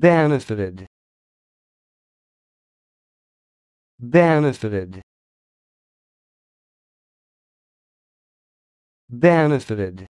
benefited, benefited, benefited.